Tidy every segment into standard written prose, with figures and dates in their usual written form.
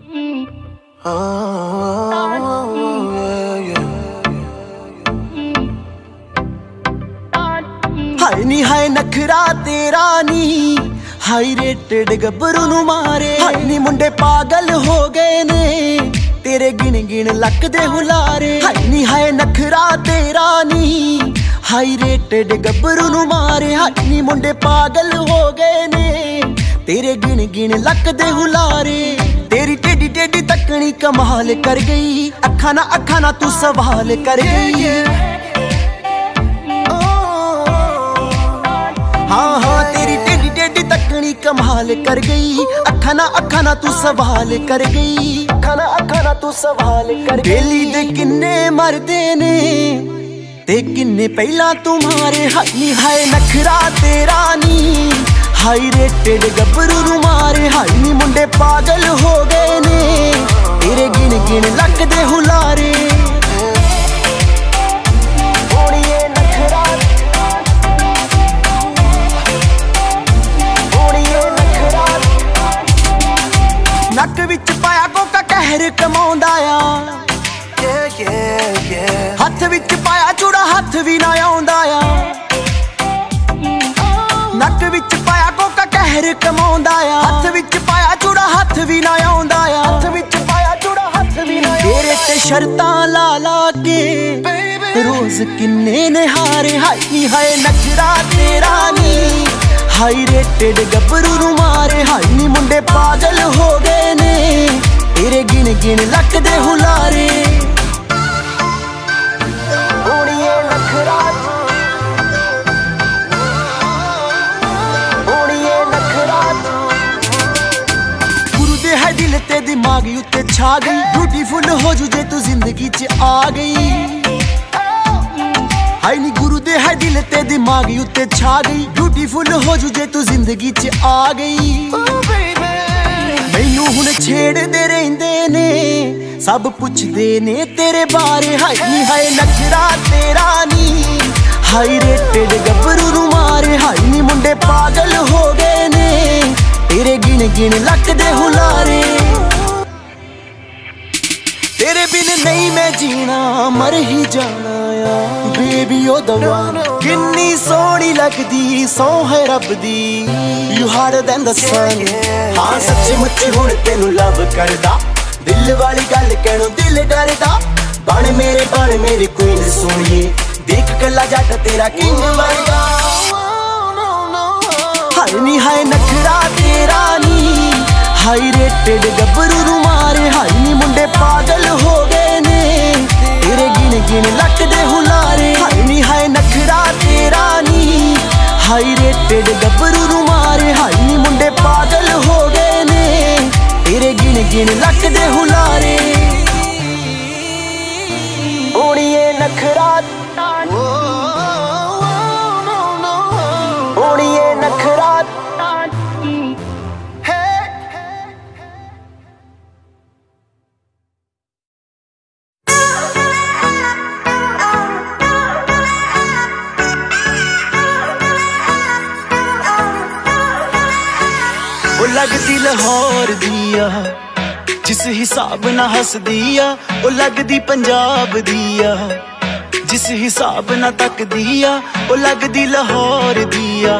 हाय नी हाय नखरा तेरा नी high rated गबरू नू मारे। हाय नी मुंडे पागल हो गए ने तेरे गिन गिन लक दे हुलारे। हाय नी हाय नखरा तेरा नी हाई रेटेड गबरू नू मारे। हाय नी मुंडे पागल हो गए ने तेरे गिन गिन लक दे हुलारे। तेरी टेढ़ी टेढ़ी तकनी कमाल कर गई, अखा ना तू सवाल कर गई। हाँ हाँ तेरी टेढ़ी टेढ़ी तकनी कमाल कर गई, अखा ना तू सवाल कर गई, अखा ना तू सवाल कर गई। बेली दे किन्ने मरदे ने ते किन्ने पहला तुम्हारे। हाय हाय नखरा तेरा नी हाई रेटेड गबरू नू मारे। हाय नी मुंडे पागल हो गए ने तेरे गिन गिन लक दे हुलारे। नक विच पाया कोका कहर कमाउंदा आ, हथ विच पाया चूड़ा हथ भी ना आउंदा आ। नक विच पाया कोका कहर कमाउंदा आ, हथ विच पाया चूड़ा हथ भी ना आउंदा आ, हथ विच पाया चूड़ा हथ भी ना। तेरे ते शर्तां ला ला के रोज किन्ने ने हारे। हाय हाय नखरा तेरा नी हाई रेटेड गबरू नू मारे। हाय नी मुंडे पागल हो गए ने तेरे गिन गिन लक दे हुलारे। दिल ते दिमाग उत्ते छा गई, ब्यूटीफुल हो जू जे तू जिंदगी च आ गई। हाय नी गुरु दे है दिल ते दिमाग उत्ते छा गई, ब्यूटीफुल हो जू जे तू जिंदगी च आ गई। मैनू हुन छेड़दे रहिंदे ने सब पुछदे ने तेरे बारे। हाय नी हाय नखरा तेरा नी हाई रेटेड गबरू नू मारे। हाय नी मुंडे पागल हो गए ने तेरे गिन गिन लक दे हुलारे। तेरे बिन नहीं मैं जीना, मर ही जाना या बेबी ओ दवा। किन्नी सोहनी लगदी सोह है रब दी, you harder than the sun. हां सच्ची मुच्ची हुण तेनू लव करदा, दिल वाली गल कहणों दिल डरदा। बन मेरे क्वीन सोनिए, देख कला जट तेरा किंग बनदा। हाय नी हाय नखरा तेरा नी हाई रेटेड गबरू नू मारे। हाय नी मुंडे पागल हो गए ने तेरे गिन गिन लक दे हुलारे। हाय नी हाय नखरा तेरा नी हाई रेटेड गबरू नू मारे। हाय नी मुंडे पागल हो गए ने तेरे गिन गिन लक दे हुलारे। ओड़िए नखरा ओड़िए नखरा। लगदी लाहौर दिया जिस हिसाब ना हस दिया, ओ लगदी पंजाब दिया जिस हिसाब ना तक दिया। ओ लगदी लाहौर दिया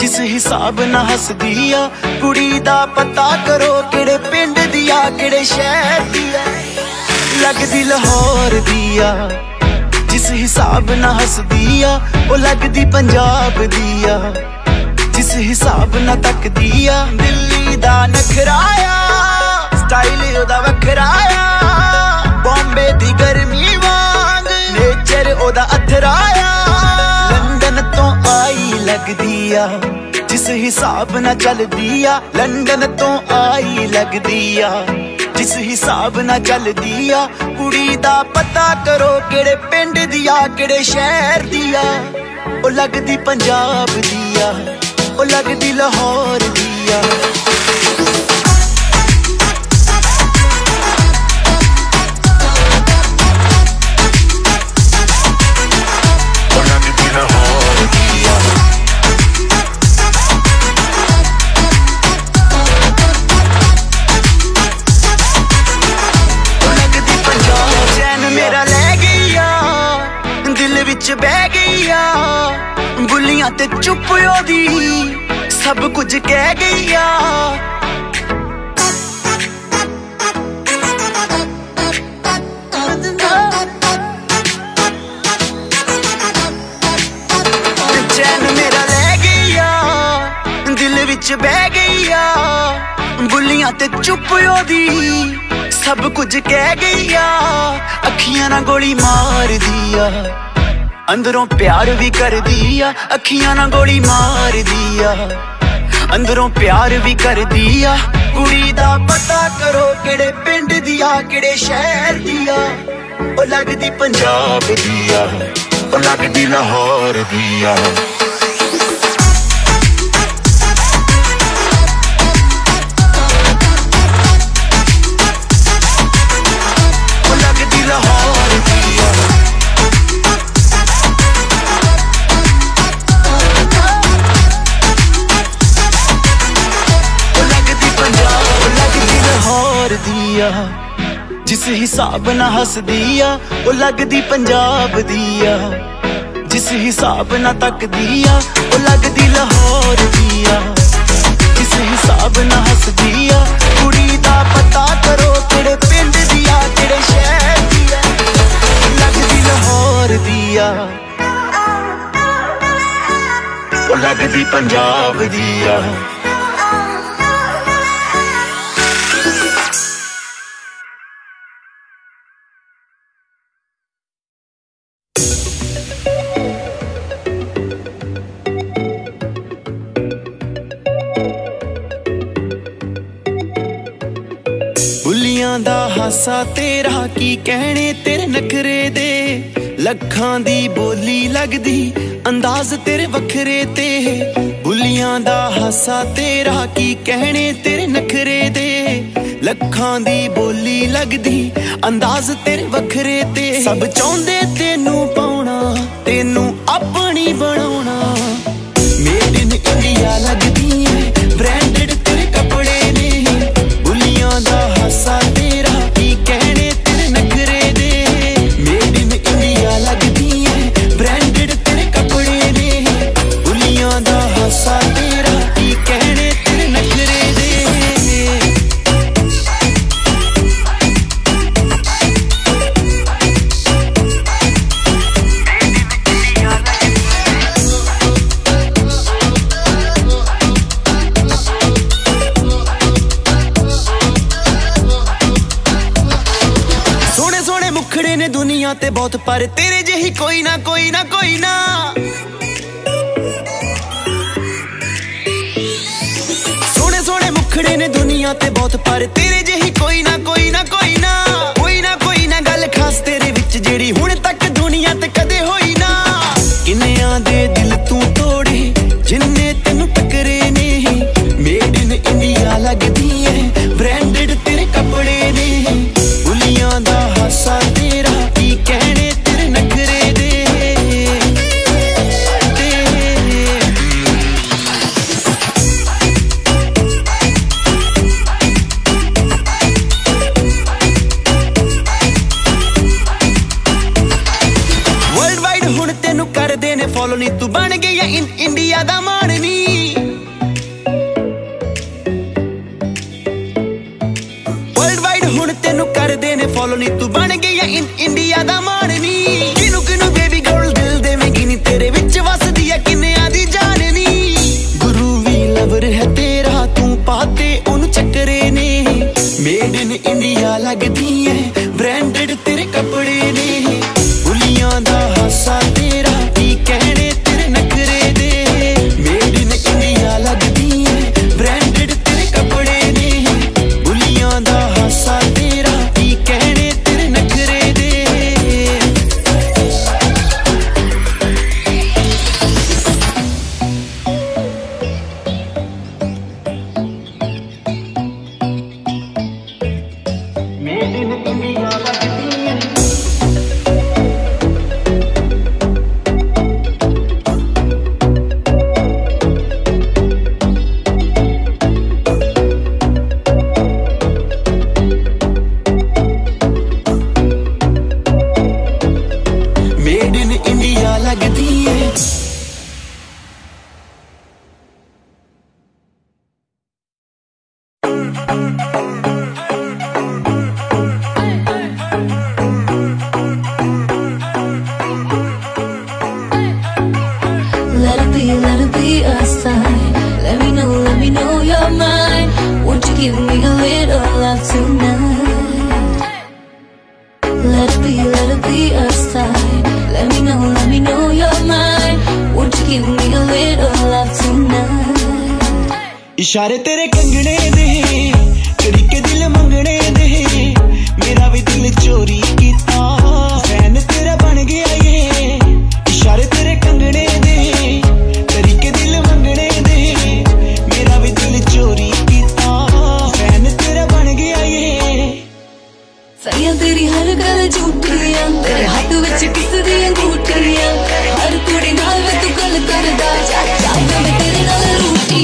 जिस हिसाब ना हस दिया। कुड़ी दा पता करो केड़े पिंड दिया केड़े शहर दिया। लगदी लाहौर दिया जिस हिसाब ना हस दिया, ओ लगदी पंजाब दिया जिस हिसाब ना तक दिया। दिल्ली दा नखराया स्टाइल ओदा वखराया, बॉम्बे दी गर्मी वांग नेचर ओदा अथराया। लंदन तो आई लगदी आ जिस हिसाब ना चल दिया, लंदन तो आई लगदी आ जिस हिसाब ना चल दिया। कुड़ी दा पता करो केड़े पिंड दिया केड़े शहर दिया, ओ लगदी पंजाब दिया ओ लगदी लाहौर दिया। अखियां ते चुप ओदी सब कुछ कह गई आ। चैन मेरा रह गई आ, दिल विच बह गई आ, बुलियां ते चुप ओदी सब कुछ कह गई आ। अखियां ना गोली मार दिया, अंदरों प्यार भी कर दिया। अखियां ना गोली मार दिया, अंदरों प्यार भी कर दिया। कुड़ी दा पता करो केड़े पिंड दिया, केड़े शहर दिया। ओ लगदी पंजाब दिया, ओ लगदी लाहौर दिया। जिस हिसाब ना हस दिया, वो लगदी पंजाब दिया। जिस हिसाब ना तक दिया, वो लगदी लाहौर दिया। जिस हिसाब ना हस दिया, कुड़ी दा पता करो केड़े पिंड दिया, केड़े शहर दिया, लगदी लाहौर दिया, वो लगदी पंजाब दिया। हासा तेरा की कहने तेरे नखरे दे, लखां दी बोली लगदी अंदाज तेरे वखरे ते। बुलियां दा हासा तेरा की कहने तेरे नखरे दे, लखां दी बोली लगदी अंदाज तेरे वखरे ते। सब चाहुंदे तेनू पाउणा, तेनू अपनी बनाउणा। मेड इन इंडिया लगदी है, ब्रांडेड तेरे कपड़े ने। बुलियां दा हासा ते बहुत पर तेरे जेही कोई ना कोई ना कोई ना। सोने सोने मुखड़े ने दुनिया ते बहुत पर तेरे जेही कोई ना कोई ना कोई ना। कोई ना कोई ना गल खास तेरे विच जेड़ी हुण तक दुनिया ते कदे होई ना। किन्नियां दे दिल तू तोड़े, जिन्ने तेनू टकरे ने। मेड इन इंडिया लगदी है, ब्रांडेड तेरे कपड़े ने। बुलियां दा हासा तेरा कहने तेरे नखरे दे, वर्ल्ड वाइड हुण तेनू कर देने फॉलो। नी तू बन गई है इन इंडिया दा माननी। वर्ल्ड वाइड हुण तेनू कर देने फॉलो, नी तू बन गई है इन इंडिया दा माननी। किनू किनू बेबी गर्ल दिल देवेंगी नी, तेरे विच वसदी है किन्नियां दी जाननी। गुरु वी लवर है तेरा, तू पाते उन चक्करे ने। मेड इन इंडिया लगदी है, ब्रांडेड तेरे कपड़े ने। बुलियां दा हासा तेरा की कहने तेरे नखरे दे। मेड इन इंडिया लगदी है, ब्रांडेड तेरे कपड़े ने। बुलियां दा हासा तेरा की कहने तेरे नखरे दे। मेड इन इशारे तेरे कंगने दे कड़ी के दिल मंगने दे, मेरा भी दिल चोरी कीता फैन तेरा बन गया ये। इशारे तेरे कंगने दे कड़ी के दिल मंगने दे, मेरा भी दिल चोरी कीता फैन तेरा बन गया ये। सारियां तेरी हर गल झूठियां, तेरे हाथ विच किस दी अंगूठियां, हर कुड़ी नाल तू गल करदा जा जा मैं तेरे नाल रूठी।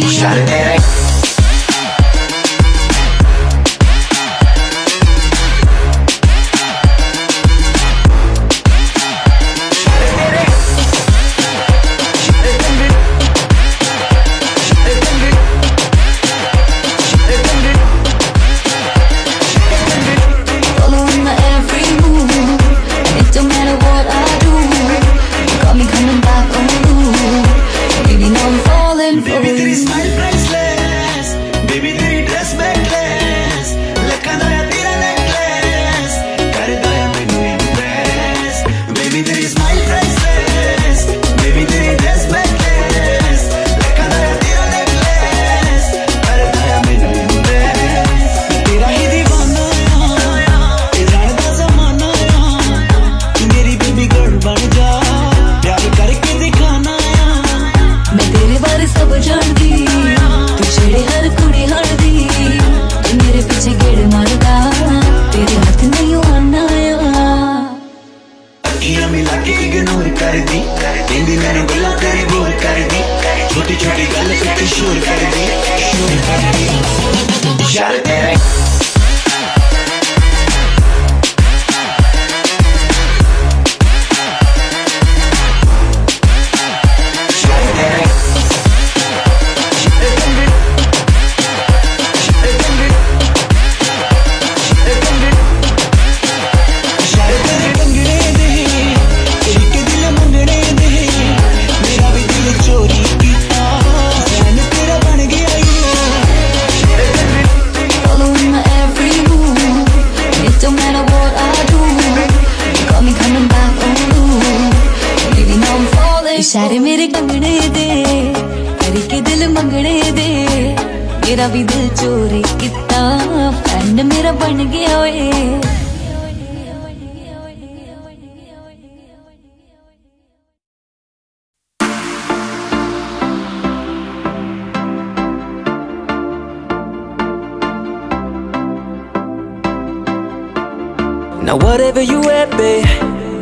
Now whatever you at, babe,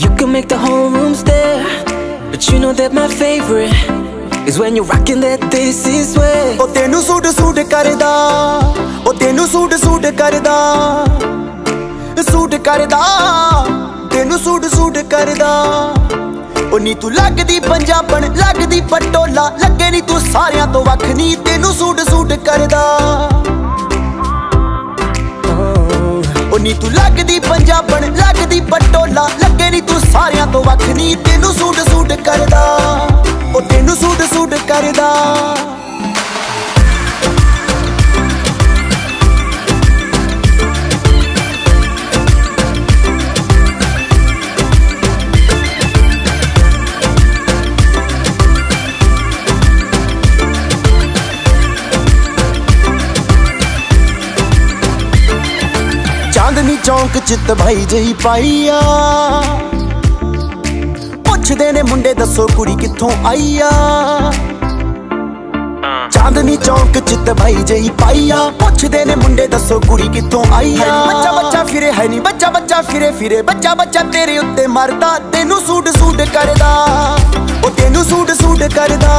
you can make the whole room stare, but you know that my favorite is when you're rocking that this is way. Oh tenu suit karda, oh tenu suit karda, tenu suit karda. Oh नी तू लगदी पंजाबन लगदी पटोला, लगे नी तू सारियां तो वख नी, तेनू suit karda. नी तू लगदी पंजाबन लगदी पटोला, लगे नी तू सारियां तो वख नी, तेनू suit करदा, ओ तेनू suit करदा। चौंक चित भाई जही पाईया, पुछदे ने मुंडे दसो कुड़ी कित्थों आईया। चांदनी चौंक चित भाई जही पाईया, पुछदे ने मुंडे दसो कुड़ी कित्थों आईया। बच्चा बच्चा फिरे है नी, बच्चा बच्चा फिरे फिरे, बच्चा बच्चा तेरे उत्ते मरदा, तेनू suit करदा, ओ तेनू suit करदा,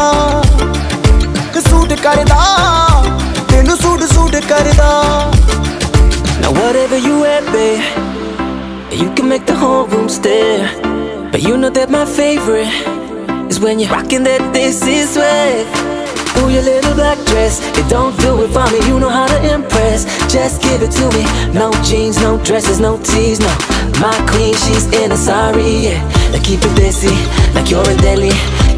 suit करदा, तेनू suit करदा। Now whatever you at, babe, you can make the whole room stare, but you know that my favorite is when you're rocking that this is way. Ooh, your little black dress, it don't do it for me, you know how to impress, just give it to me. No jeans, no dresses, no tees, no. My queen, she's in a sari, yeah. Now keep it busy, like you're in Delhi.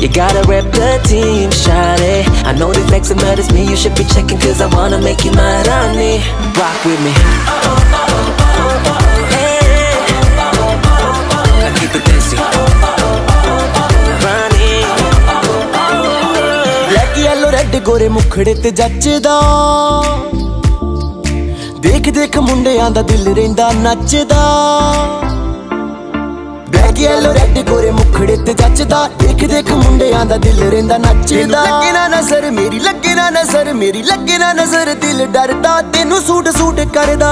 You gotta rep the team, shawty. I know the flex and murders me, you should be checking, cause I wanna make you my Rani. Rock with me. Oh, oh, oh, oh, oh, oh, hey. Oh, oh, oh, oh, oh. Now keep it busy. Oh, oh, oh, oh, oh, oh. Rani. Oh, oh, oh, oh, oh. Black, yellow, red, गोरे मुखड़े ते जचदा देख देख मुंडियां दा दिल रेंदा नचदा। Black yellow red गोरे मुखड़े ते जचदा देख देख मुंडियां दा दिल रेंदा नचदा। लगे ना नजर मेरी लगे ना नजर दिल डरदा तेनू सूट सूट करदा।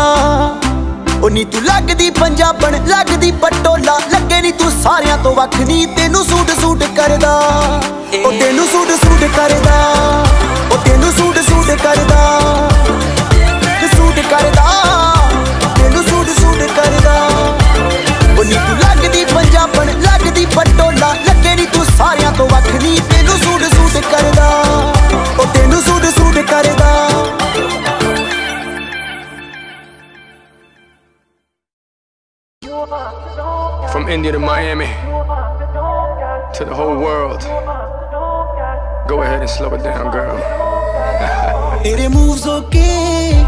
ओ नी तू लगदी पंजाबण लगदी पटोला लगे नी तू सारियां तो वख नी तेनू सूट सूट करदा। ओ तेनू सूट सूट करदा ओ तेनू सूट सूट करदा सूट करदा तेनू सूट सूट करदा। ओ नी तू लगदी पंजाबण लगदी पटोला लगे नी तू सारियां तो वख नी तेनू सूट सूट करदा। ओ तेनू सूट सूट करदा। From India to Miami, to the whole world. Go ahead and slow it down, girl. तेरे moves okay,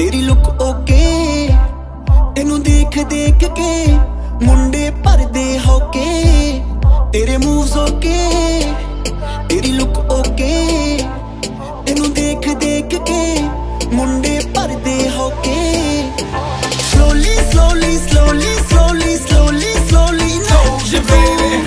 तेरी look okay, तेनू देख देख के मुंडे पर्दे होके। तेरे moves okay, तेरी look okay, तेनू देख देख के मुंडे पर्दे होके। Slowly, slowly, slowly, slowly, slowly, slowly, no, je baby.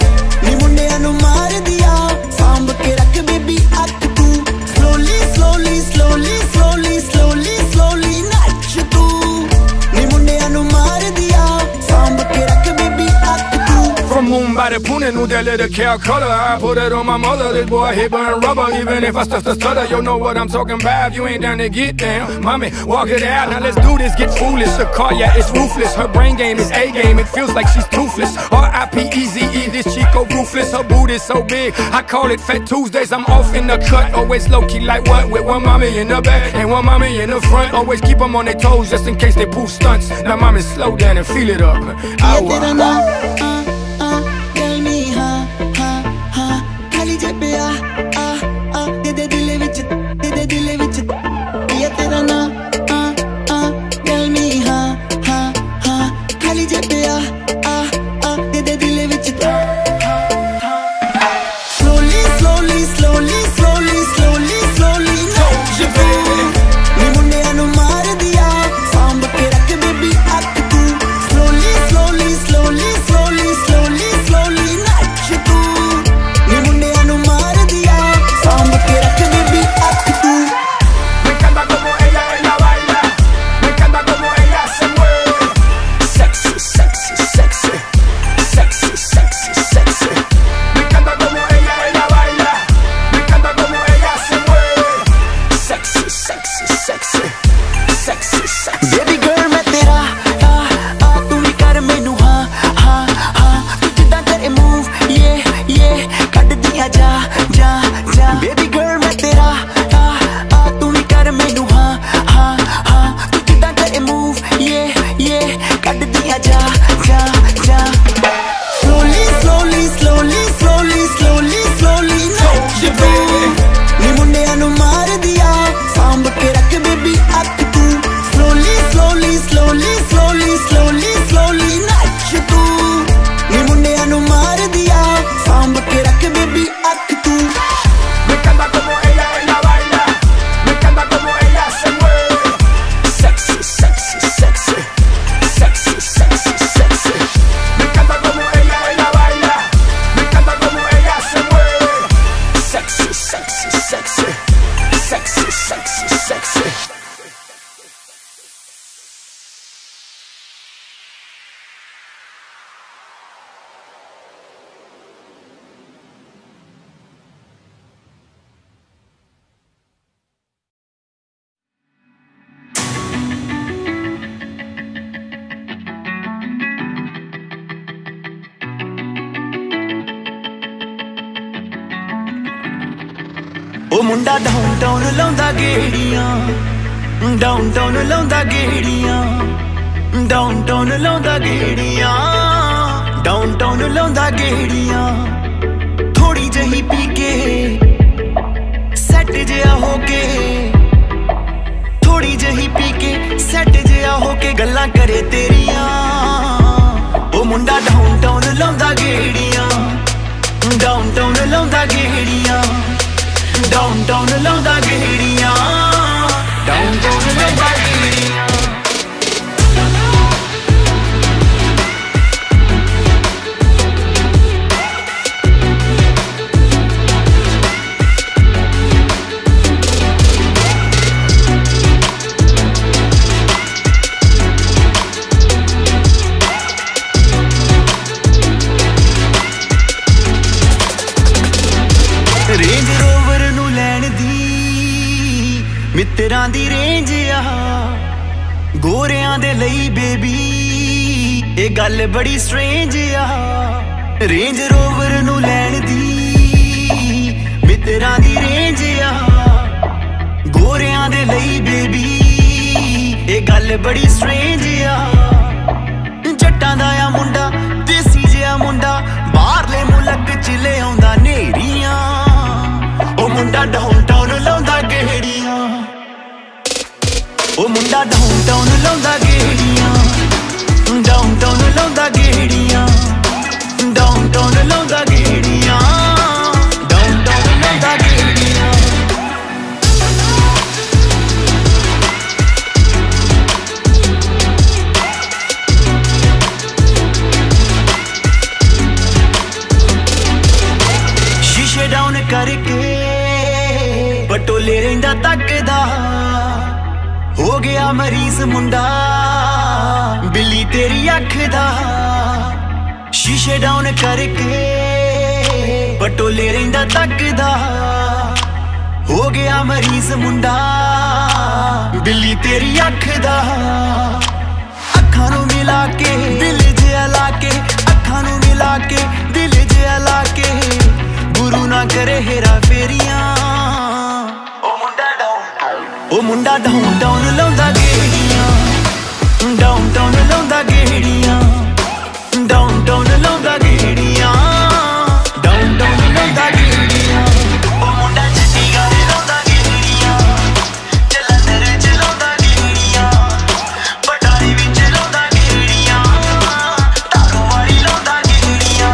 Ni munde anu maar diya, saamb ke rakh baby akh tu. Slowly, slowly, slowly, slowly, slowly, slowly, nach tu. Ni munde anu maar diya, saamb ke rakh baby akh tu. From Mumbai to Pune, new Delhi to Calcutta, I put it on my mother. This boy he burn rubber, even if I stutter, you know what I'm talking about. You ain't down to get down, mommy. Walk it out, now let's do this. Get foolish. The car, yeah, it's ruthless. Her brain game is a game. It feels like she's toothless. R.I.P.E.Z.E. This Chico ruthless. Her boot is so big, I call it Fat Tuesdays. I'm off in the cut, always low key like what? With one mommy in the back and one mommy in the front. Always keep them on their toes just in case they pull stunts. Now mommy, slow down and feel it up. Ow. मुंडा downtown लाउंदा गेड़ियां downtown लाउंदा गेड़ियां downtown लाउंदा गेड़ियां downtown लाउंदा गेड़ियां। थोड़ी जही पी के सैट जिहा होके थोड़ी जही पी के सैट जिहा होके गल्लां करे तेरियां। ओ मुंडा डाउनटाउन लाउंदा गेड़ियां डाउनटाउन लाउंदा गेड़ियां डाउन डाउन लाउंदा गेड़ियां, डाउन डाउन लाउंदा गेड़ियां। रेंज रोवर नू लैन दी मित्रां दी रेंज आ, गोरियां दे लई बेबी ए गल बड़ी स्ट्रेंज आ। रेंज रोवर नू लैन दी मित्रां दी रेंज आ, गोरियां दे लई बेबी ए गल बड़ी स्ट्रेंज आ। जट्टां दा आ मुंडा देसी जिहा मुंडा बाहरले मुल्क च ले आउंदा नेरियां, मुंडा डाउन टाउन लाउंदा गेड़ियां, ओ मुंडा डाउन टाउन लाउंदा गेड़ियां, डाउन टाउन लाउंदा गेड़ियां, डाउन टाउन लाउंदा गेड़ियां, डाउन टाउन लाउंदा गेड़ियां। शीशे डाउन करके पटोले रेंदा तकदा हो गया मरीज मुंडा बिल्ली तेरी अख दा। शीशे डाउन करके पटोले रेंदा तकदा हो गया मरीज मुंडा बिल्ली तेरी अख दा। अखां नू मिला के दिल जिहा ला के, अखां नू मिला के दिल जिहा ला के, गुरु ना करे हेरा फेरियां, ओ मुंडा डाउन टाउन लाउंदा गेड़ियां, डाउन टाउन लाउंदा गेड़ियां, डाउन टाउन लाउंदा गेड़ियां, डाउन टाउन लाउंदा गेड़ियां, ओ मुंडा चिट्टी गाड़ी लाउंदा गेड़ियां, जलंधर च लाउंदा गेड़ियां, पटारी विच लाउंदा गेड़ियां, तारू वाली लाउंदा गेड़ियां।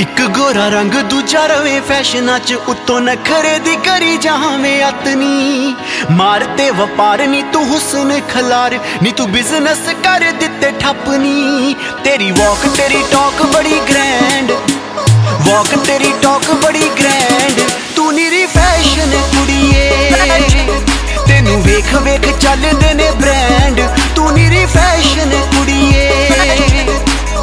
एक गोरा रंग दूजा रवे फैशन च, उत्तों नखरे दी करी जावे अतनी, मारते व्यापार नी तू हुसन खलार नी तू बिजनेस कर दिते ठपनी। तेरी वॉक तेरी टॉक बड़ी ग्रैंड, वॉक तेरी टॉक बड़ी ग्रैंड, तू नीरी फैशन कुड़िए, तेनू वेख वेख चलदे ने ब्रांड, तू नीरी फैशन कुड़िए,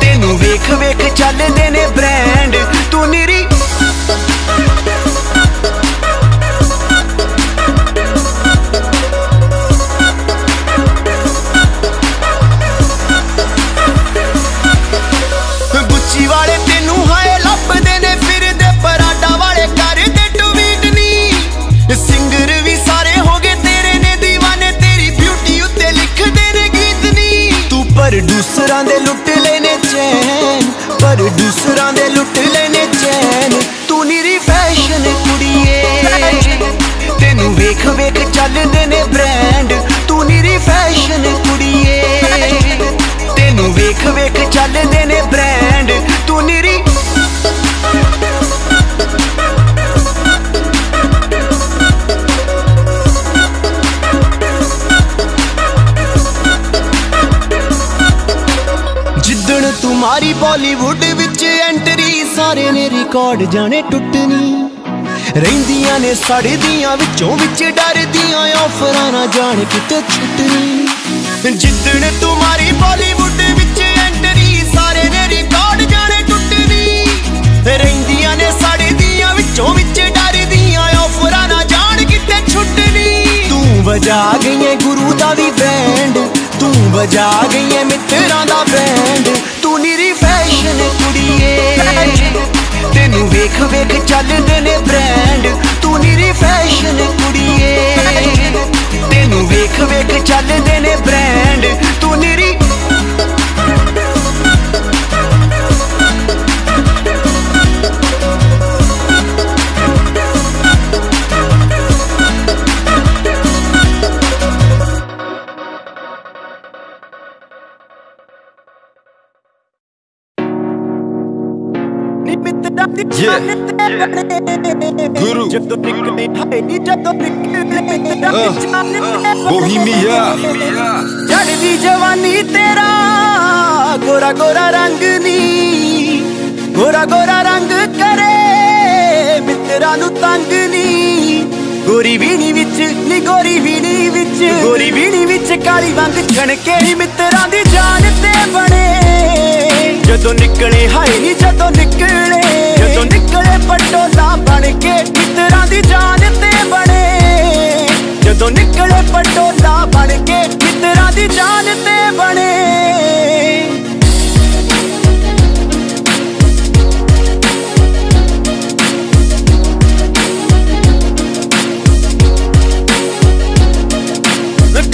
तेनू वेख वेख चलदे ने ब्रांड, तू नीरी। गुच्ची वाले तेनू हाए लभदे ने फिरदे, पराडा वाले करदे ट्वीट नी, सिंगर भी सारे हो गए तेरे ने दीवाने, तेरी ब्यूटी उत्ते लिखदे ने गीत नी, तू प्रोड्यूसरां दे लुट लेने चैन, पर दूसरा दे लुट लेने चैन, तू नीरी फैशन कुड़िए, तेनू वेख वेख चलदे ने ब्रांड, तू नीरी फैशन कुड़िए, तेनू वेख वेख चलदे ने ब्रांड, तू नीरी। तुम्हारी बॉलीवुड विच एंट्री सारे ने रिकॉर्ड जाने टुटनी, रहिंदियां ने सड़दियां विचों विच डरदियां, ऑफरां ना जान किते छुटनी। जिद्दन तुम्हारी बॉलीवुड विच एंट्री सारे ने रिकॉर्ड जाने टुटनी, रहिंदियां ने सड़दियां विचों विच डरदियां, ऑफरां ना जान किते छुटनी। तू वजा गई है गुरु दा वी बैंड, वजा गई है मित्रा दा बैंड। तू निरी फैशन कुड़िए तेनू वेख वेख चलदे ने ब्रांड। तू निरी फैशन कुड़िए तेनू वेख वेख चलदे ने ब्रांड। तू निरी गुरु बोहिमिया चढ़दी जवानी तेरा गोरा गोरा रंग नी गोरा गोरा रंग करे मित्रा नू तंग नी। गोरी बीणी विच नी गोरी बीणी विच काली वांग छणके मित्रा दी जान ते बने। जदों निकले हाय नी जदों निकले पटोला बनके मित्रा दी जान ते बने। जदों निकले पटोला बनके मित्रा दी जान ते बने।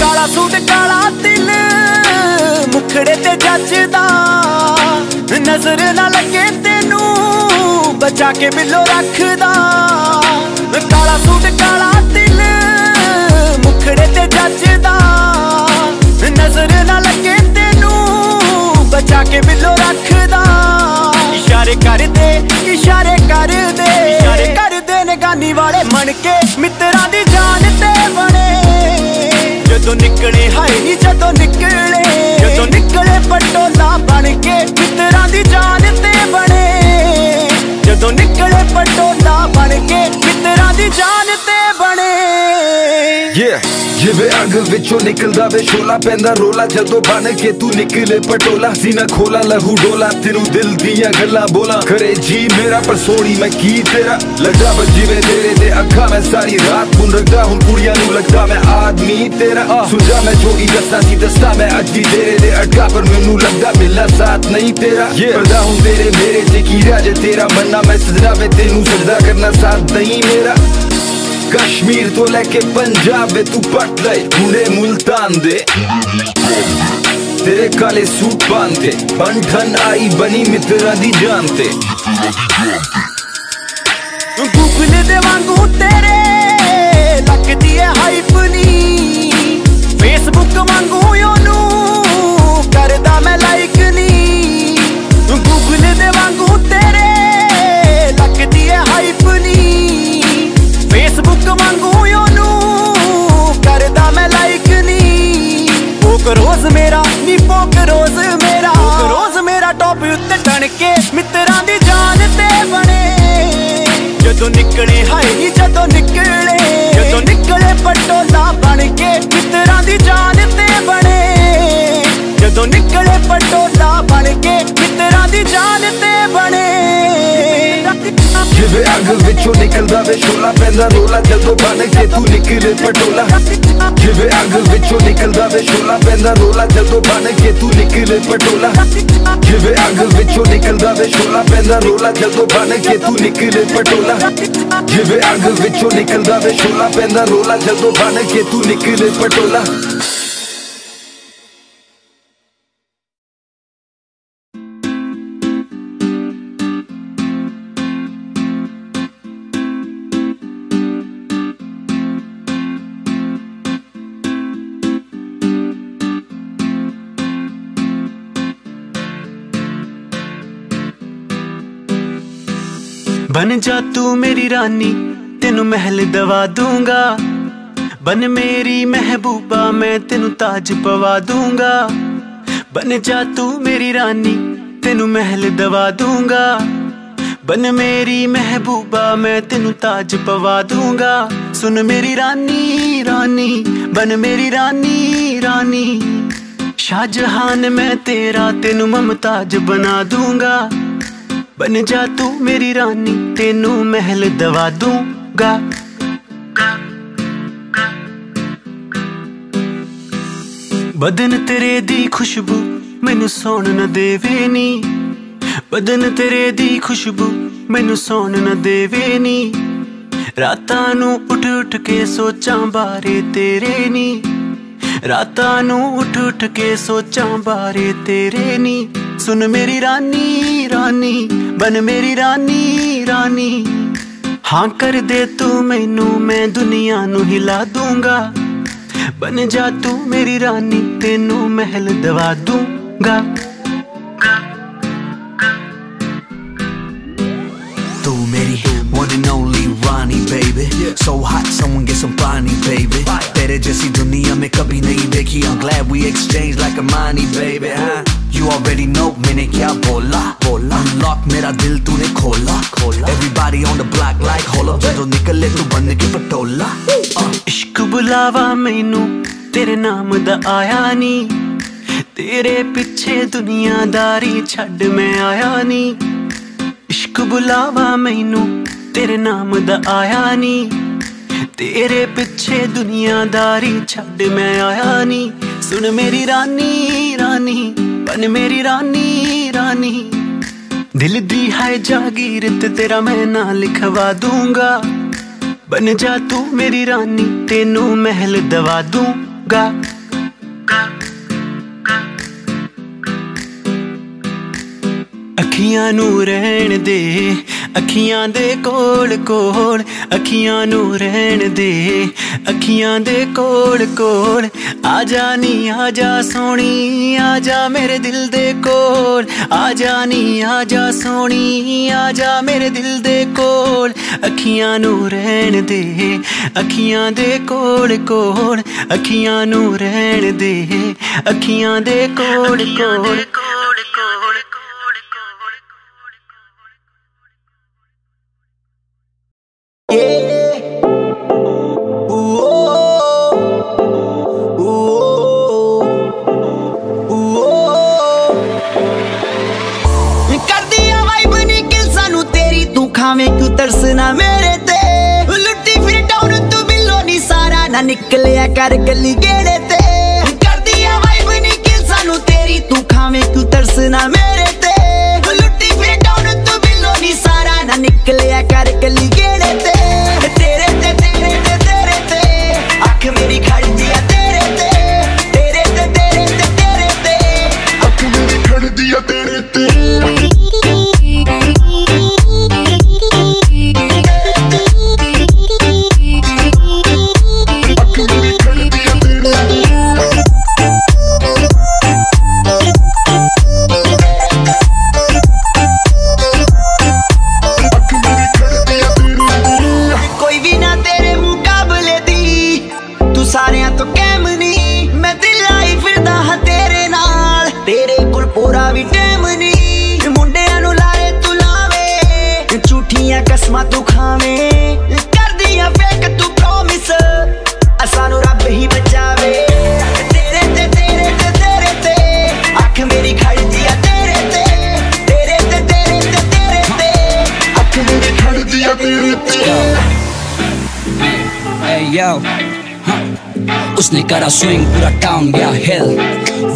काला सूट काला दिल मुखड़े ते जचदा नजर ना लगे तेनू बचा के बिलो रखदा। काला सूट काला दिल मुखड़े ते जचदा नजर ना लगे तेनू बचा के बिलो रखदा। इशारे कर दे इशारे कर दे इशारे कर दे नगानी वाले मन के मित्रा दी जान ते बने। जदों निकले हाय नी जदों निकले पटोला बनके मित्रा दी जान ते बने। जदों निकले पटोला बनके मित्रा दी जान ते बने। जिवें अग विचों निकलदा वे शोला पैंदा रोला जदों बनके तू निकले पटोला। सीना खोला लहू डोला तेरू दिल दियां गल्लां बोला करे जी मेरा पर सोनी मैं की तेरा लगदा बस जिवें तेरे ते अक्खां मैं सारी रात मुन रखदा हुण कुड़ियां नूं लगदा मैं आदमी तेरा। सुझा मैं जो ही दस्सा सी दस्सा मैं अज भी तेरे दे अटका पर मैनू लगदा मिला साथ नहीं तेरा। परदा हुण तेरे मेरे च कीरा जे तेरा मन्ना मैं सजना वे तेनू सजदा करना साथ नहीं मेरा। कश्मीर तो लेके पंजाब तू पट ले पूरे मुल्तान दे तेरे काले सूट पांदे बंधन आई बनी मित्रा दी जानते। गूगल दे वांगू तेरे लगदी है हाइप नी फेसबुक वांगू ओनू करदा मैं लाइक नी। गूगल दे वांगू तेरे लगदी है हाइप नी फेसबुक वांगू ओनू करदा मैं लाइक नी। पोक रोज मेरा टॉप उत्ते टणके मित्रा दी जान ते बने। जदों निकले हाय नी जदों निकले पटोला बनके मित्रा दी जान ते बने। जदों निकले पटोला बनके मित्रा दी जान ते बने। जिवें अग विचों निकलदा वे शोला पैंदा रोला जदों बनके तू निकले पटोला। जिवें अग विचों निकलदा वे शोला पैंदा रोला जदों बनके तू निकले पटोला। जिवें अग विचों निकलदा वे शोला पैंदा रोला जदों बनके तू निकले पटोला। जिवें अग विचों निकलदा वे शोला पैंदा रोला जदों बनके तू निकले पटोला। बन जा तू मेरी रानी तेनू महल दवा दूंगा। बन मेरी महबूबा मैं तेनू ताज पवा दूंगा। बन जा तू मेरी रानी तेनू महल दवा दूंगा। बन मेरी महबूबा मैं तेनू ताज पवा दूंगा। सुन मेरी रानी रानी बन मेरी रानी रानी शाहजहान मैं तेरा तेनू मुमताज बना दूंगा। बन जा तू मेरी रानी तेनू महल दवा दूंगा। बदन तेरे दी खुशबू मैनू सोन न देवे नी, बदन तेरे दी खुशबू मैनू सोन न देवे नी। रातां नूं उठ उठ के सोचां बारे तेरे नी, रातां नूं उठ उठ के सोचां बारे तेरे नी। सुन मेरी रानी रानी बन मेरी रानी रानी, हाँ कर दे तू मैनू मैं दुनिया नूं हिला दूंगा। बन जा तू मेरी रानी तेनू महल दवा दूंगा। तू मेरी one and only Rani baby, so hot someone get some पानी baby। तेरे जैसी दुनिया में कभी नहीं देखी, I'm glad we exchange like a money baby। हाँ you already know मैंने क्या बोला बोला, unlock मेरा दिल तूने खोला खोला। everybody on the block like hollow, जो निकले तू बन के पटोला। इश्क बुलावा मैनू तेरे नाम दा आया नी, तेरे पिछे दुनियादारी छड़ मैं आया नी। इश्क बुलावा मैनू तेरे नाम दा आया नी, तेरे पिछे दुनियादारी छड़ मैं आया नी। सुन मेरी रानी रानी बन मेरी रानी रानी, दिल दी है जागीरत तेरा मैं ना लिखवा दूंगा। बन जा तू मेरी रानी तेनू महल दवा दूंगा। अखियां नू रहन दे अखियां दे कोल कोल, अखियां नू रहन दे अखियां दे कोल कोल। आजा नी आजा सोनी आजा मेरे दिल दे कोल, आजा नी आजा सोनी आजा मेरे दिल दे कोल। अखियां नू रहन दे अखियां दे कोल कोल, अखियां नू रहन दे अखियां दे कोल कोल। तरसना मेरे ते लुटी फिर डाउन तू बिलो नी सारा ना निकले कर गली गेड़े ते कर दिया वाइब नी कि सानू तेरी तू खावे क्यों तरसना मेरे ते लुटी फिर डाउन तू बिलो नी सारा ना निकले कर गली गेड़े ते। तेरे ते तेरे ते तेरे ते आँख मेरी खड़ दिया, तेरे ते तेरे ते तेरे ते तेरे ते आँख मेरी खड़ दिया तेरे ते। उसने करा स्विंग पूरा टाउन गया हिल,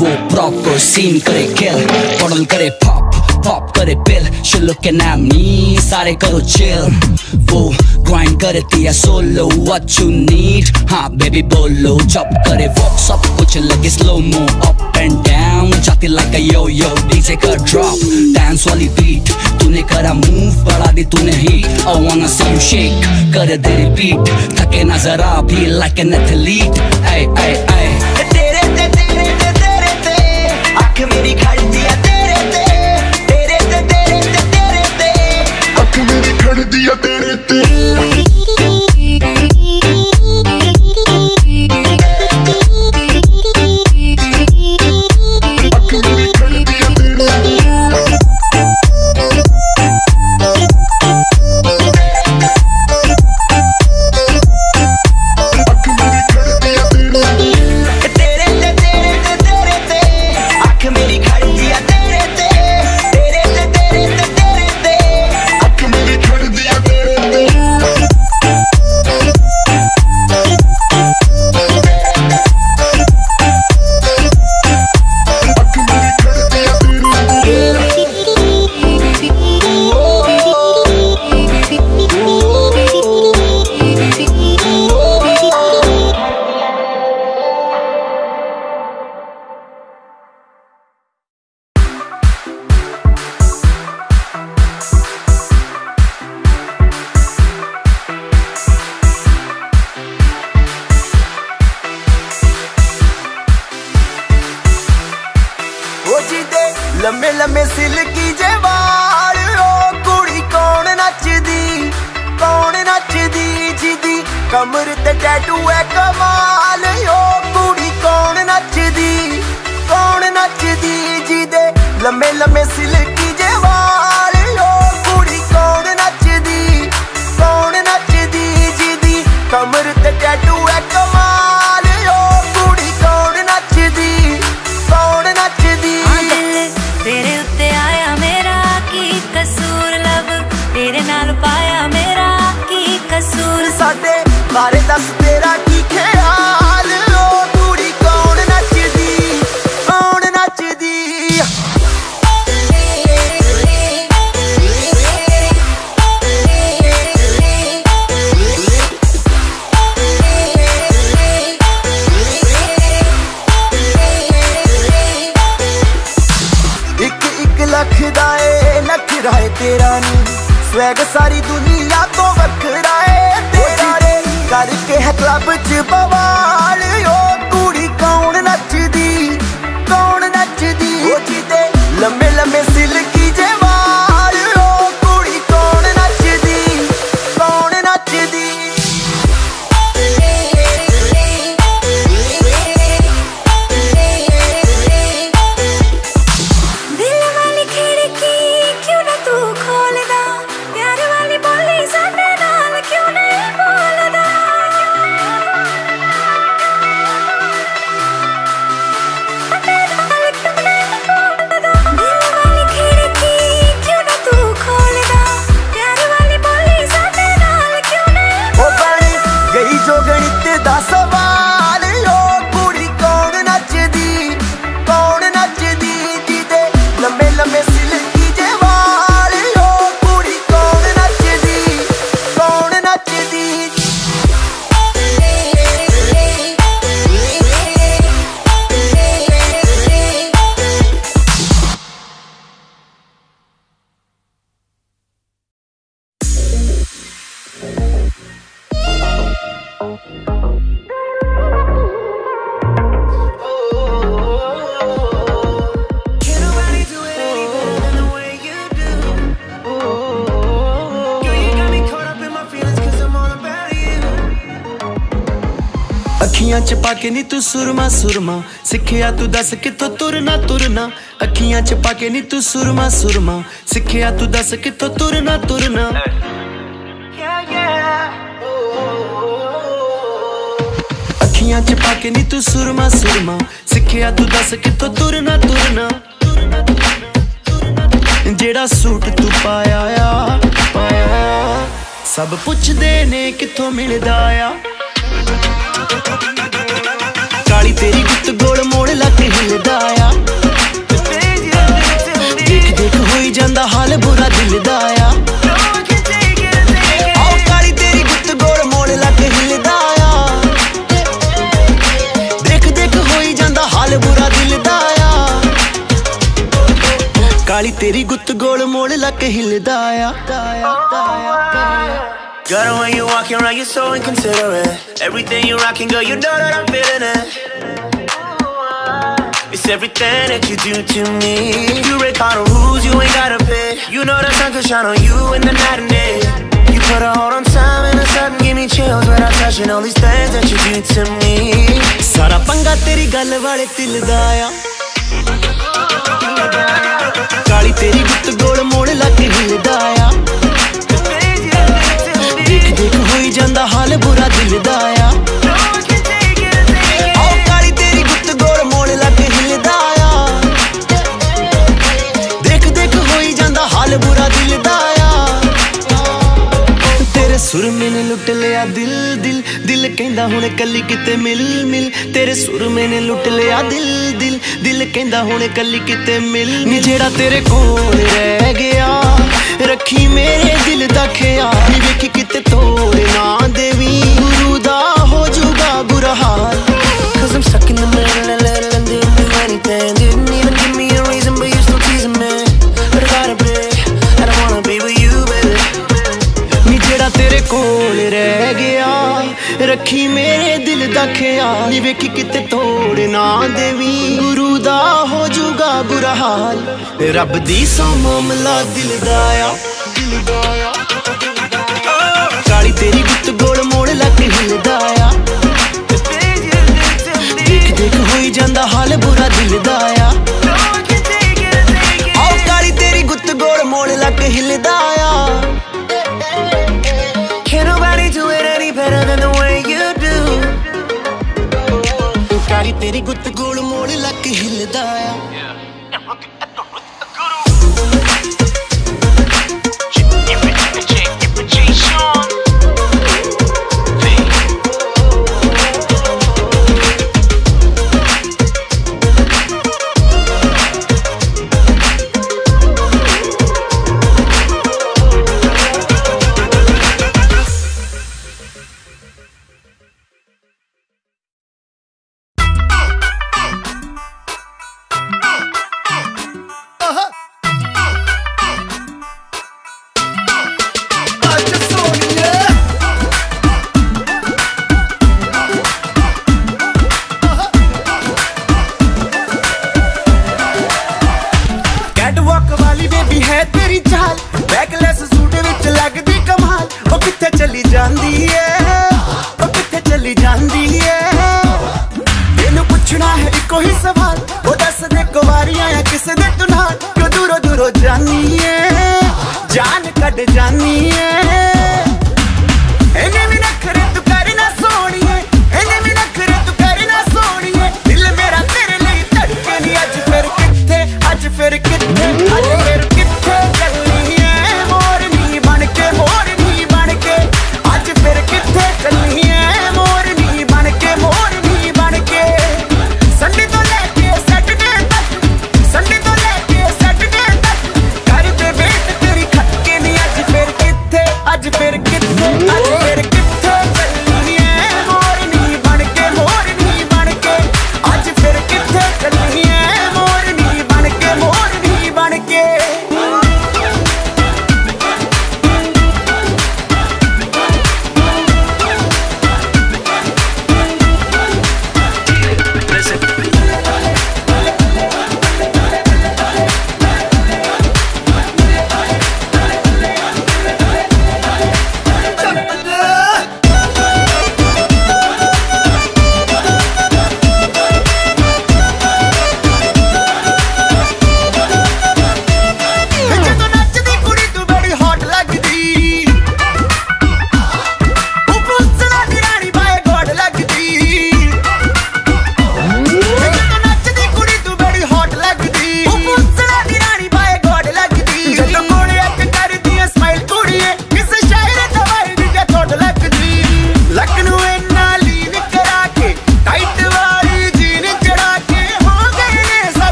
वो प्रॉपर सीन करे किल, बॉटल करे पॉप पॉप करे pill. She looking at me सारे करो चिल, वो ग्राइंड करती है सोलो। व्हाट यू नीड हाँ बेबी बोलो, चॉप करे वॉक सब कुछ लगे slow mo, up and down जाती like a yo yo. DJ का ड्रॉप डांस वाली बीट, तूने करा मूव बढ़ा दी तूने heat. I wanna see you shake कर दे रिपीट, थके ना जरा भी लाइक एन एथलीट। ऐ ऐ ऐ तेरे ते तेरे ते तेरे ते आँख मेरी खड़ दिया, तेरे ते तेरे ते तेरे ते तेरे ते आँख मेरी खड़ दिया तेरे ते। में सिल्की जवार ओ कुड़ी कौन नचदी जिदी कमर ते टैटू है कमाल ओ कुड़ी कौन नचदी जिदे लम्बे लम्बे सिल्की जवार ओ कुड़ी कौन नचदी जिदी कमर ते टैटू है कमाल ओ कुड़ी कौन नचदी तेरे उत्ते आया मेरा की कसूर लब तेरे नाल पाया मेरा की कसूर साडे बारे दस तेरा की ख्याल ओ कुड़ी कौन नचदी नखराए तेरा नी स्वैग सारी दुनिया तो वखरा है तेरा रे करके है क्लब च बवाल ओ कुड़ी कौन नचदी ओ जिदे लम्बे लम्बे सिल्की जवाल ओ कुड़ी कौन नचदी पाके नी तू सुरमा सुरमा सिखिया तू दस कितों तुरना तुरना अखियां च पाके नी तू सुरमा सुरमा सिखिया तू दस कितों तुरना तुरना अखियां च पाके नी तू सुरमा सुरमा सिखिया तू दस कितों तुरना तुरना जेड़ा सूट तू पाया या पाया सब पुछदे ने कितों मिलदा या काली तेरी गुत गोल मोड़ लक हिलदा आया देख देख होई जांदा हाल बुरा दिल दा आया काली तेरी गुत गोल मोड़ लक हिलदा आया देख देख होई जांदा हाल बुरा दिल दा आया काली तेरी गुत गोल मोड़ लक हिलदा आया Got it when you walking around, you're so inconsiderate. Everything you rocking, girl, you know that I'm feeling it. It's everything that you do to me. You break all the rules, you ain't gotta pay. You know the sun could shine on you in the night and day. You put a hold on time and a sudden give me chills without touching all these things that you do to me. Sara panga teri gal wale til da aaya. Kaali teri gut gol mode lag hil da aaya. देख होई जांदा हाल बुरा दिल दा आया ओ काली तेरी गुत गोल मोड़ लग हिलदा आया देख देख होई जांदा हाल बुरा दिल दा आया तेरे सुर मैंने लुट लिया दिल दिल दिल कहंदा हुण कल्ली किते मिल मिल तेरे सुर मैंने लुट लिया दिल दिल दिल कहंदा हुण कल्ली किते मिल नी जेड़ा तेरे कोल रह गया रखी मेरे दिल दा ख्याल देखी किते तोड़े ना देवी गुरु दा हो जूगा बुरा हाल Cause I'm stuck in the middle and I didn't do anything Didn't even give me a reason but you're still teasing me But I gotta break, I don't wanna be with you baby नी जेड़ा तेरे कोल रह गया रखी मेरे दिल दा ख्याल देखी किते तोड़े ना देवी गुरु दा हो जूगा बुरा हाल रब दी सौ मामला दिल दाया काली तेरी गुत गोल मोड़ लग हिल दाया देख देख होई जांदा हाल बुरा दिल दाया आओ काली तेरी गुत गोल मोड़ लग हिल दाया Can't nobody do it any better than the way you do काली तेरी गुत गोल मोड़ लग हिल दाया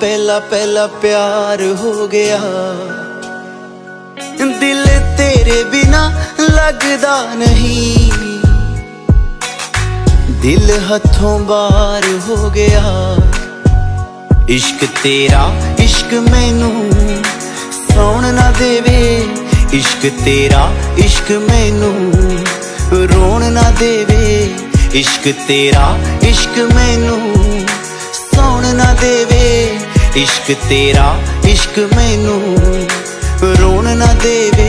पहला पहला प्यार हो गया दिल तेरे बिना लगदा नहीं दिल हथों बार हो गया इश्क तेरा इश्क मैनू सौ रोन ना देवे इश्क तेरा इश्क मैनू रोन ना देवे इश्क तेरा इश्क मैनू सौन ना देवे इश्क तेरा इश्क मैनू रोन ना देवे।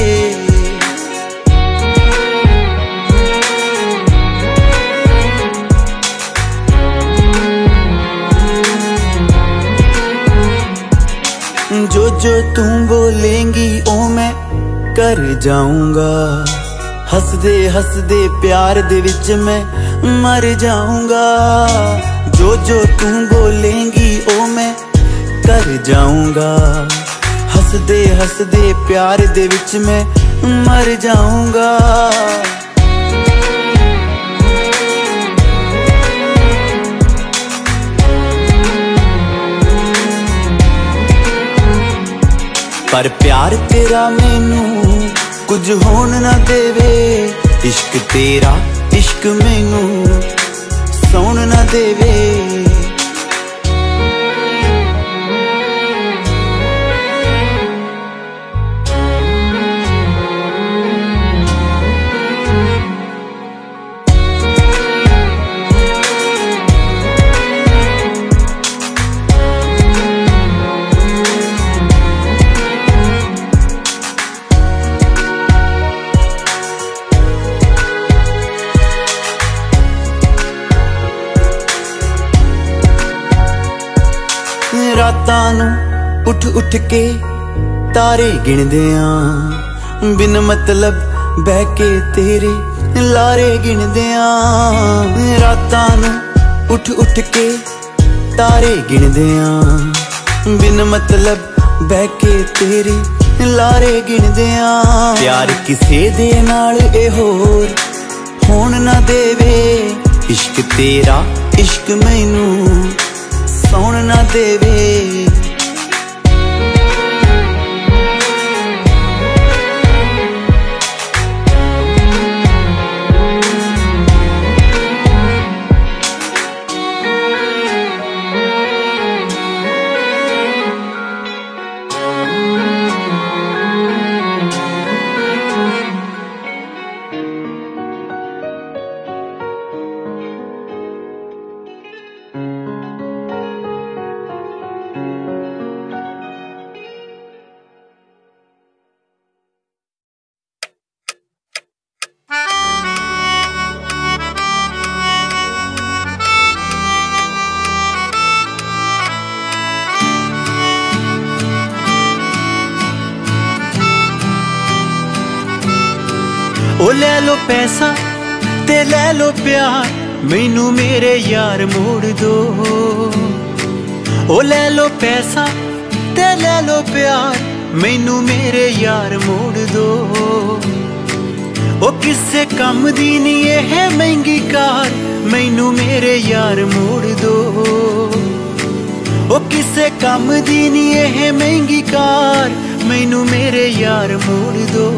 जो जो तुम बोलेंगी ओ मैं कर जाऊंगा, हसदे हसदे प्यार दे विच मैं मर जाऊंगा। जो जो तुम बोलेंगी ओ मैं कर जाऊंगा, हसदे हसदे प्यार दे विच मैं मर जाऊंगा। पर प्यार तेरा मैनू कुछ होन ना देवे इश्क तेरा इश्क मैनू सौन ना देवे। रातां नूं उठ उठ के तारे गिनदियां, बिन मतलब बह के तेरे लारे गिनदियां। रातां नूं उठ उठ के तारे गिनदियां, बिन मतलब बह के तेरे लारे गिनदियां। प्यार किसे दे नाल ए होर होन ना देवे इश्क तेरा इश्क मैनू सौन ना देवे। ओ ले लो पैसा ते ले लो प्यार मैनू मेरे यार मोड़ दो। ओ ले लो पैसा ते ले लो प्यार मैनू मेरे यार मोड़ दो। ओ किसे काम दी नी है महंगी कार मैनू मेरे यार मोड़ दो। ओ किसे काम दी नी है महंगी कार मैनू मेरे यार मोड़ दो।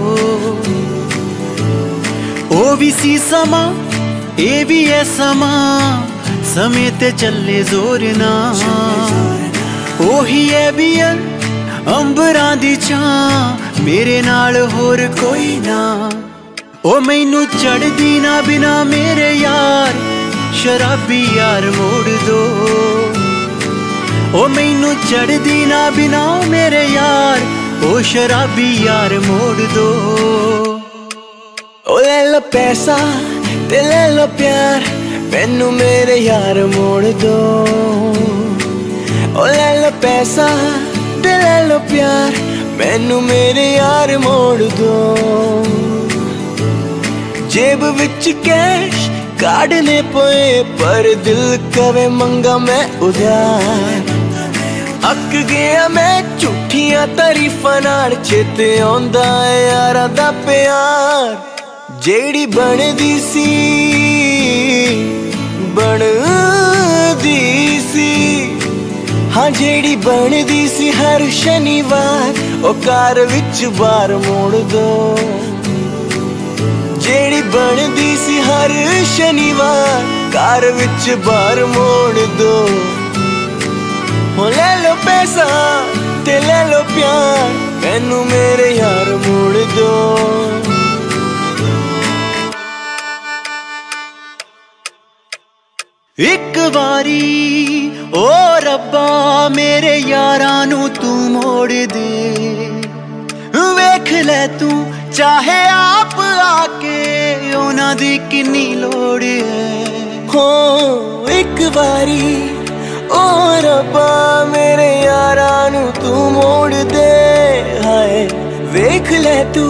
ओ भी सी समा ए भी है समा समें ते चले जोर ना, ओ ही है भी है अंबरां दी छां मेरे नाल होर कोई ना। ओ मैनू चढ़दी ना बिना मेरे यार शराबी यार मोड़ दो। ओ मैनू चढ़दी ना बिना मेरे यार ओ शराबी यार मोड़ दो। ओ ले लो पैसा ते ले लो प्यार मैनू मेरे यार मोड़ दो। ओ ले लो पैसा ते ले लो प्यार मैनू मेरे यार मोड़ दो। जेब विच कैश काढ़ने पोए पर दिल कवे मंगा मैं उधार। अक गया मैं झूठियां तारीफां नाल चेते आंदा यारां दा प्यार। जेड़ी बनदी सी हाँ जेड़ी बनदी सी हर शनिवार ओ कार विच बार मोड़ दो। जेड़ी बनदी सी हर शनिवार कार विच बार मोड़ दो। ओ ले लो पैसा ते ले लो प्यार मैनू मेरे यार मोड़ दो। एक बारी ओ रब्बा मेरे यारां नू तू मोड़ दे, वेख ले तू चाहे आप आके उन्हां दी किन्नी लोड़ है। हो एक बारी ओ रब्बा मेरे यारां नू तू मोड़ दे, हाय वेख ले तू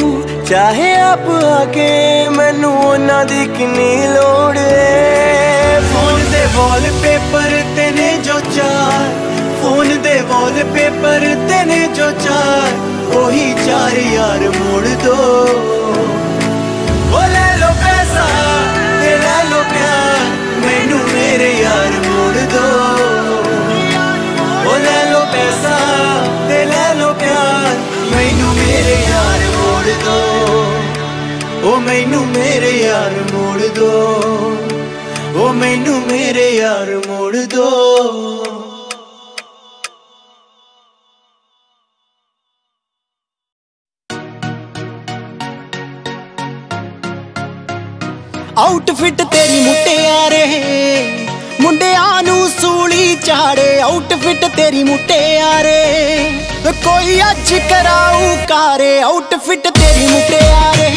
चाहे आप आके मैनू उन्हां दी किन्नी लोड़ है। फोन दे वॉलपेपर तेने जो चार, फोन दे वॉलपेपर तेने जो चार, वही चार यार मोड़ दो। ओ ले लो पैसा ते ले लो प्यार, मैनू मेरे यार मोड़ दो। ओ ले लो पैसा ते ले लो प्यार, मैनू मेरे यार मोड़ दो। ओ मैनू मेरे यार मोड़ दो, ओ मैनू मेरे यार मोड़ दो। आउटफिट तेरी मुटियारे मुंडियां नू सूली चाड़े, आउटफिट तेरी मुटियारे कोई अज कराऊ कारे। आउटफिट तेरी मुटियारे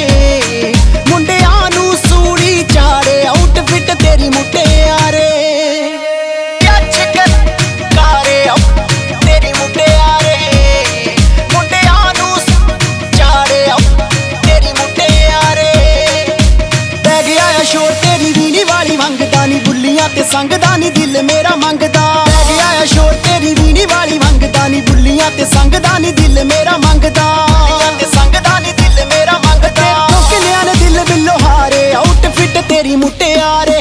मुंडियां नू सूली चाड़े, आउटफिट तेरी मुटियारे अज कारे। तेरी मुटियारे मुंडियां नू चाड़े, तेरी मुटियारे पै गया आ शोर तेरी वीणी वाली मंगदा नी, बुल्लियां ते संगदा नी दिल मेरा मंगदा। पै गया आ शोर तेरी वीणी वाली मंगदा नी, बुल्लियां ते संगदा नी दिल मेरा मंगदा। तेरी मुटियारे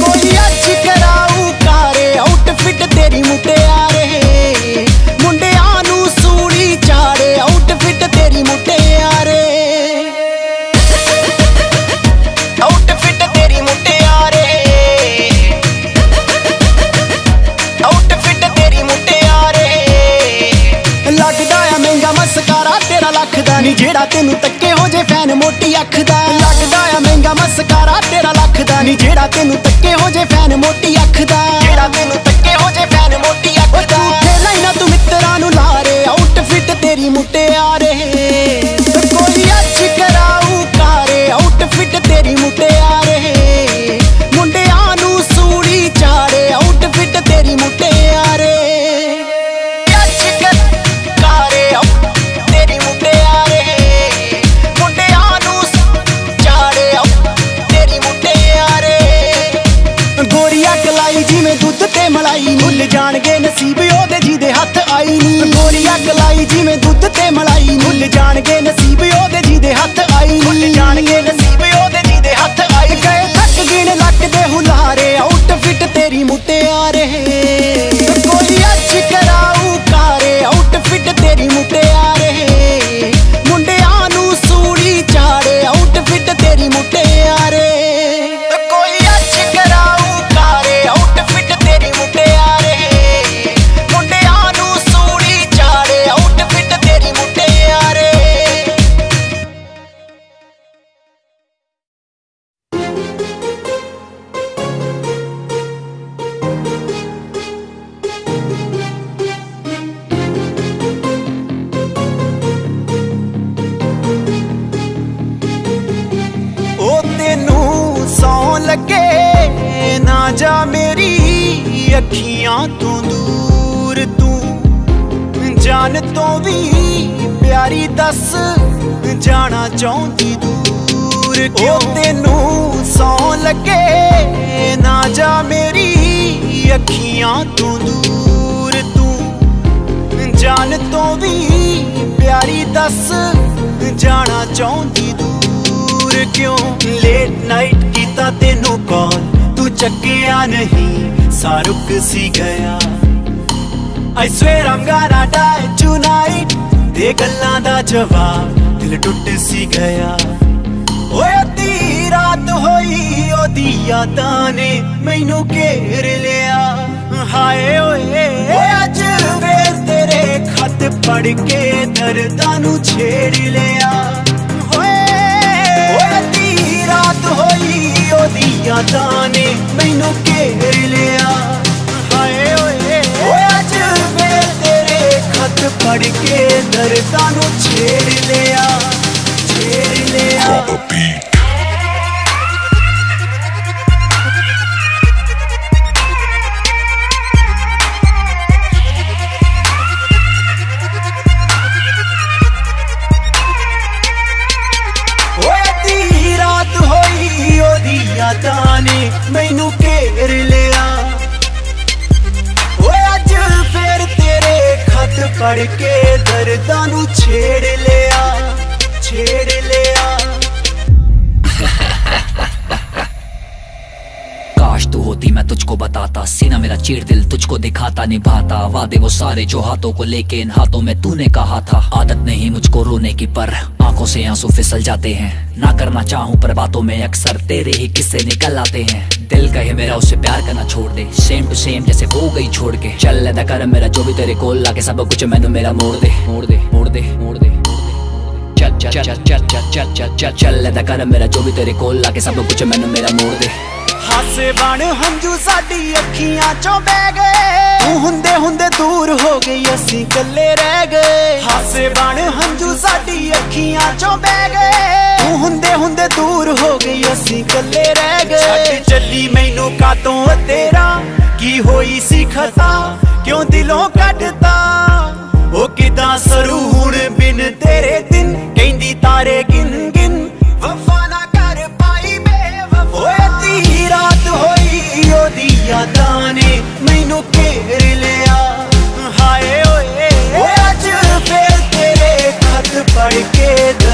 कोई अज कराऊ कारे, आउटफिट तेरी मुटियारे मुंडियां नू सूली चाड़े, आउटफिट तेरी मुटियारे, आउटफिट तेरी मुटियारे, आउटफिट तेरी मुटियारे। लगदा आ महंगा मस्कारा तेरा लखदा नी, जेड़ा तेनू तक्के हो जे फैन मोटी अखदा। लगदा आ महंगा मस्कारा तेरा लखदा नी, जेड़ा तेनू तक्के हो जे फैन मोटी अखदा, जेड़ा तेनू तक्के हो जे फैन मोटी अखदा। झूठे लाइना तू मित्तरां नू लारे, आउटफिट तेरी मुटियारे कोई अज कराऊ कारे, आउटफिट तेरी मुटियारे मुंडियां नू सूली चाड़े, आउटफिट तेरी मुटियारे। मलाई भुल जाणगे नसीब ओदे जिहदे हथ आई नी, गोरिया गलाई जिवें दुध ते मलाई भुल जाणगे नसीब ओदे जिहदे हथ आई, भुल जाणगे नसीब ओदे जिहदे हथ आई। गए थक गिण लक दे हुलारे, आउटफिट तेरी मुटियारे कोई अज कराऊ कारे, आउटफिट तेरी मुटियारे मुंडियां नू सूली चाड़े, आउटफिट तेरी मुटियारे। तू दूर तू जान तो भी प्यारी दस जाना चाहती दूर क्यों। तेनू सौ लगे ना जा मेरी अखियां तू दूर तू जान तो भी प्यारी दस जाना चाहती दूर क्यों। लेट नाइट कीता तेनू कॉल तू चकिया नहीं, सारुक सी गया। I swear I'm gonna die tonight, दे गल्लां दा जवाब दिल टुट सी गया। ओए अद्धी रात होई ओदी यादां ने मैनू घेर लिया, हाय ओए अज वेर तेरे तेरे खत पढ़ के दर्दां नू छेड़ लिया। अद्धी रात होई ओदी यादां ने मैनू घेर लिया। अज मैं तेरे खत पढ़ के दर्दां नू छेड़ लिया, छेड़ लिया। मैनू घेर लिया। अज फिर तेरे खत पढ़ के दर्दां नू छेड़ लिया, छेड़ लिया। काश तू होती मैं तुझको बताता, सीना मेरा चीर दिल तुझको दिखाता, निभाता वादे वो सारे जो हाथों को लेके इन हाथों में तूने कहा था। आदत नहीं मुझको रोने की पर आंखों से आंसू फिसल जाते हैं, ना करना चाहूं पर बातों में अक्सर तेरे ही किस्से निकल आते हैं। दिल कहे मेरा उसे प्यार करना छोड़ दे, सेम टू सेम जैसे वो गई छोड़ के। चल लदा कर मेरा जो भी तेरे कोल लाके सब कुछ मैनू मेरा मोड़ दे, मोड़ दे, मोड़ दे, मोड़ दे। चल चल चल चल चल चल चल चल लदा कर मेरा जो भी तेरे कोल लाके सब कुछ मैनू मेरा मोड़ दे। हासे बाण हंजू साडी अखियां चों बह गए, तू हुंदे हुंदे दूर हो गई असीं कल्ले रह गए। हासे बाण हंजू साडी अखियां चों बह गए, तू हुंदे हुंदे दूर हो गई असीं कल्ले रह गए। छड्ड चली मैनू कातों तेरा की होई सी खता, क्यों दिलों कढता ओ किदां सरूण बिन तेरे दिन। कहंदी तारे गिन गिन वफा ना कर पाई बेवफा, ओए अद्धी रात होई ओदी यादां ने मैनू घेर लिया। हाय ओए अज फिर तेरे खत पढ़ के